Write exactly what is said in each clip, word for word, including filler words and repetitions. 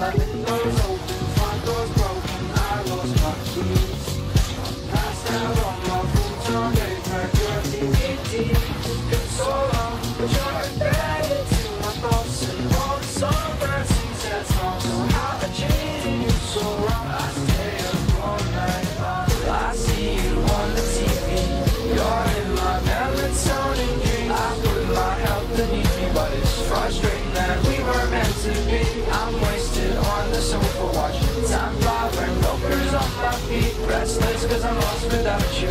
my windows open, front doors broken, I lost my keys. Passed out on my boots on a track, it's been so long, but you're embedded to my thoughts and all the songbirds and songs. So how I cheated you so wrong, I stay up all night long. I see you on the T V, you're in my melatonin dreams. I put my health beneath me, but it's frustrating that we were meant to be. I'm wasted on the sofa watching time fly when loafers off my feet. Restless cause I'm lost without you.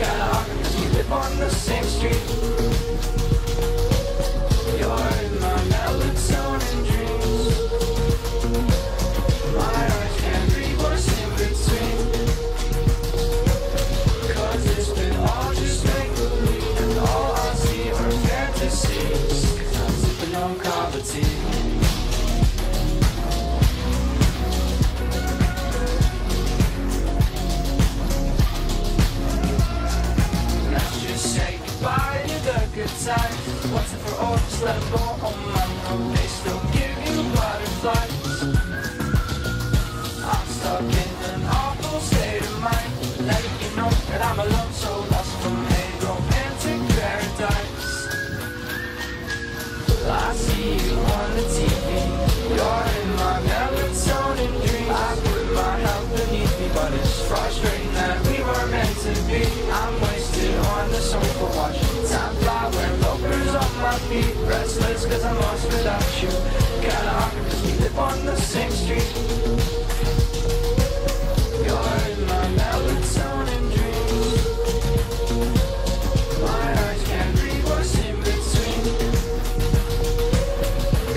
Kinda hard cause we live on the same street. You're in my melatonin dreams. My eyes can't read what's in between, cause it's been all just make-believe, and all I see are fantasies. Cause I'm sipping on coffee tea. Once and for all, just let them go on my own. They still give you butterflies. I'm stuck in an awful state of mind, letting you know that I'm alone, so lost from a romantic paradise. I see you on the T V, you're in my melatonin dreams. I put my health beneath me, but it's frustrating that we were meant to be. I'm wasted on the sofa watching time fly when loafers off my feet. Restless cause I'm lost without you. Kinda awkward cause we live on the same street. You're in my melatonin dreams. My eyes can't read what's in between,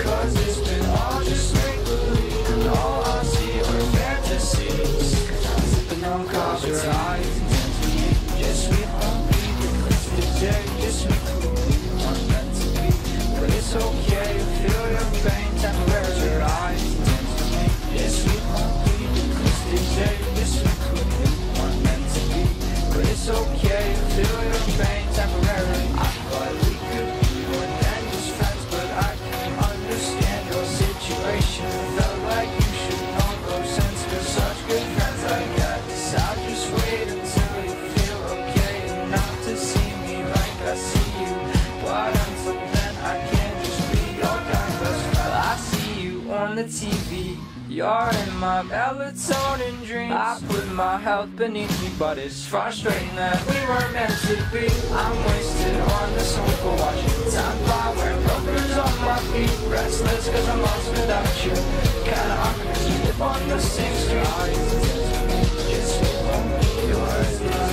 cause it's been all just make-believe, and all I see are fantasies. Cause I'm sipping on coffee tea. Just we completely aren't meant to be, but it's okay to feel your pain. Temporary your eyes dance with me. Yes, we completely constant. Yes, we completely aren't meant to be, but it's okay to feel your pain. Temporary. I thought we could be more than just friends, but I can't understand your situation. Felt like you should know those sense, cause such good friends I got. So I just wait until you feel okay enough to see. I see you, but until then I can't just be your kind of friend. I see you on the T V, you're in my melatonin dreams. I put my health beneath me, but it's frustrating that we were meant to be. I'm wasted on the sofa watching time fly, wearing loafers on my feet. Restless cause I'm lost without you. Kinda awkward cause we live on the same street. Just with me, you're in my